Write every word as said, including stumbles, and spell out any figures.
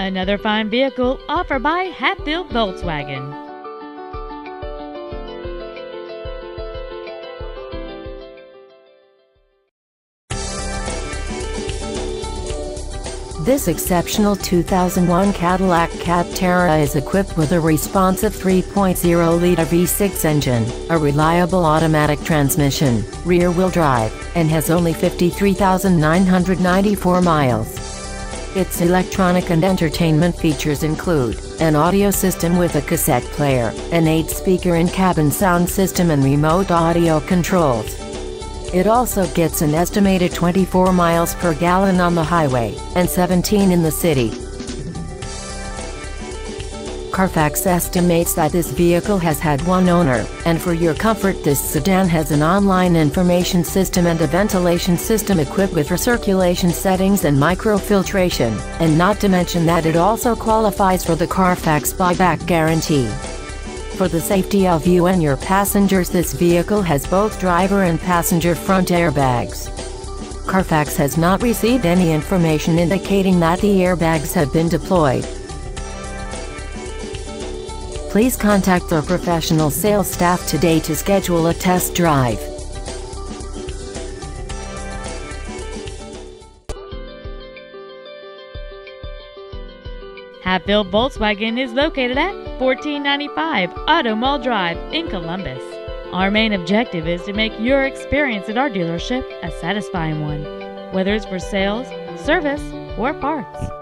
Another fine vehicle offered by Hatfield Volkswagen. This exceptional two thousand one Cadillac Catera is equipped with a responsive three point oh liter V six engine, a reliable automatic transmission, rear-wheel drive, and has only fifty-three thousand nine hundred ninety-four miles. Its electronic and entertainment features include an audio system with a cassette player, an eight-speaker in-cabin sound system, and remote audio controls. It also gets an estimated twenty-four miles per gallon on the highway, and seventeen in the city. Carfax estimates that this vehicle has had one owner, and for your comfort, this sedan has an online information system and a ventilation system equipped with recirculation settings and microfiltration, and not to mention that it also qualifies for the Carfax buyback guarantee. For the safety of you and your passengers, this vehicle has both driver and passenger front airbags. Carfax has not received any information indicating that the airbags have been deployed. Please contact their professional sales staff today to schedule a test drive. Hatfield Volkswagen is located at fourteen ninety-five Auto Mall Drive in Columbus. Our main objective is to make your experience at our dealership a satisfying one, whether it's for sales, service, or parts.